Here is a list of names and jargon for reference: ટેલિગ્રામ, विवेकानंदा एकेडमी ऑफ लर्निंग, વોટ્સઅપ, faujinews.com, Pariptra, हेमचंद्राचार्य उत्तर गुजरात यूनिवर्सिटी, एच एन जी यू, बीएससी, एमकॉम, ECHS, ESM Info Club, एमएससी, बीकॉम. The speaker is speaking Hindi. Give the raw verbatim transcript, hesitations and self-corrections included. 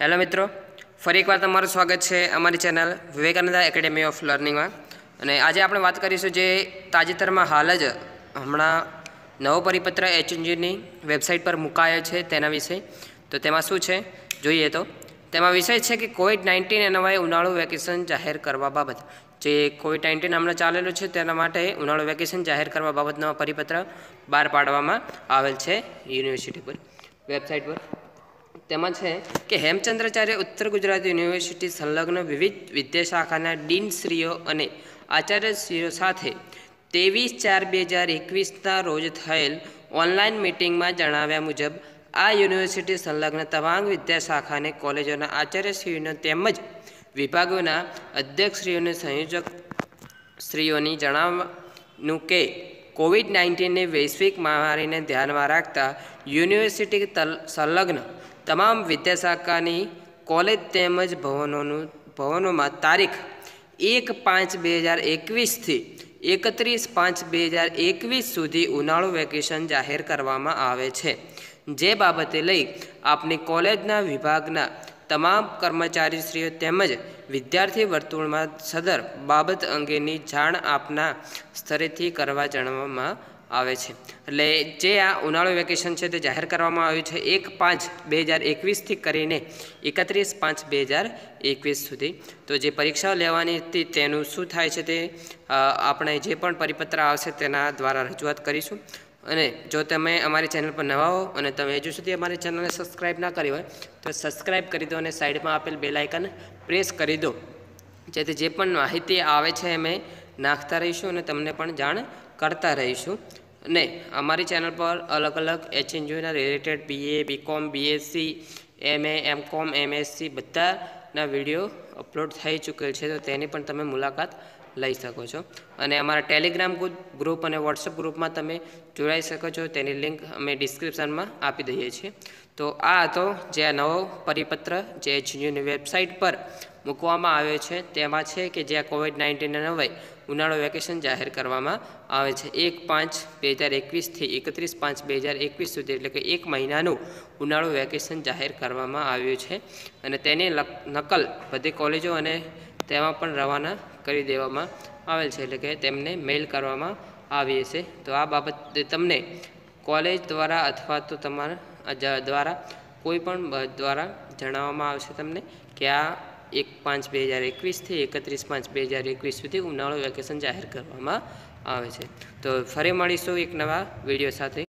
हेलो मित्रों, फरी एक बार तमारुं स्वागत छे अमारी channel विवेकानंदा एकेडमी ऑफ लर्निंग में। अने आजे आपणे वात करीशुं जे ताजेतरमां हाल ज हमणां नवो परिपत्र एच एन जी यू नी वेबसाइट पर मुकायो छे तेना विषे। तो तेमां शुं छे जोईए तो तेमां विषय छे के कोविड नाइंटीन ए नवाए उनाळु वेकेशन जाहेर करवा बाबत। जे कोविड नाइंटीन हमणां चालेलो छे तेना माटे उनाळु वेकेशन जाहेर करवा बाबतनो परिपत्र बहार पाडवामां आवेल छे युनिवर्सिटी पर वेबसाइट पर। तेमां छे के हेमचंद्राचार्य उत्तर गुजरात यूनिवर्सिटी संलग्न विविध विद्याशाखाना डीनश्रीओ अने आचार्यश्रीओ साथे तेवीस चार बेहजार एकवीस रोज थयेल ऑनलाइन मीटिंग में जणाव्या मुजब आ यूनिवर्सिटी संलग्न तमाम विद्याशाखाने कॉलेजोना आचार्यश्रीओने तेमज विभागोना अध्यक्षश्रीओने संयोजकश्रीओनी जणाव्युं के कोविड नाइंटीन ने वैश्विक महामारी ने ध्यान में राखता यूनिवर्सिटी संलग्न तमाम विद्याशाखा की कॉलेज तेमज भवनों भवनों में तारीख एक पांच बेहजार एकवीस थी एकत्रीस पांच बेहजार एकवीस सुधी उनाळु वेकेशन जाहिर करवामां आवे छे। जे बाबते लई आपनी कॉलेजना विभागना तमाम कर्मचारीश्रीओ तेमज विद्यार्थी वर्तुळ में सदर बाबत अंगेनी जाण आपना स्तरेथी करवा जणाववामां आवे छे। एटले जे आ उनाळु वेकेशन छे ते जाहिर करवामां आव्युं छे एक पांच बेहजार एकवीस थी करीने एकत्रीस पांच बेहजार एकवीस सुधी। तो जे परीक्षाओ लेवानी हती तेनुं शुं थाय छे ते आपणे जे पण परिपत्र आवशे तेना द्वारा रजूआत करीशुं। अने जो तमे अमारी चेनल पर नवा हो अने तमे हजू सुधी अमारी चेनलने सब्सक्राइब ना करी होय तो सब्सक्राइब करी दो अने साइड में आपेल बेल आइकन प्रेस करी दो, जेथी जे पण माहिती आवे छे अमे नाखता रहीशुं अने तमने पण जाण करता रहीशुं। अने अमारी चेनल पर अलग अलग एच एन जी यू ना related BA, बीकॉम, बीएससी, MA, एमकॉम, एमएससी बधाना विडियो अपलोड थई चूकेल छे, तो तेनी पण तमे मुलाकात લઈ શકો છો। અને અમારા ટેલિગ્રામ ગ્રુપ અને વોટ્સઅપ ગ્રુપમાં તમે જોડાઈ શકો છો, તેની લિંક અમે ડિસ્ક્રિપ્શનમાં આપી દઈએ છીએ। તો આ હતો જે આ નવો પરિપત્ર જે એચ એન જી યુની વેબસાઇટ પર મૂકવામાં આવ્યો છે, તેમાં છે કે જે કોવિડ નાઇન્ટીનને નવાઈ ઉનાળો વેકેશન જાહેર કરવામાં આવે છે એક પાંચ બે હજાર એકવીસથી એકત્રીસ પાંચ બે હજાર એકવીસ સુધી, એટલે કે એક મહિનાનું ઉનાળો વેકેશન જાહેર કરવામાં આવ્યું છે અને તેની નકલ બધી કોલેજો અને તેમાં પણ રવાના કરી દેવામાં આવેલ છે, એટલે કે તેમને મેઇલ કરવામાં આવી છે। તો આ બાબતે તમને કોલેજ દ્વારા અથવા તો તમારા દ્વારા કોઈ પણ દ્વારા જણાવવામાં આવશે તમને કે આ એક પાંચ બે હજાર એકવીસથી એકત્રીસ પાંચ બે હજાર એકવીસ સુધી ઉનાળુ વેકેશન જાહેર કરવામાં આવે છે। તો ફરી મળીશું એક નવા વિડીયો સાથે,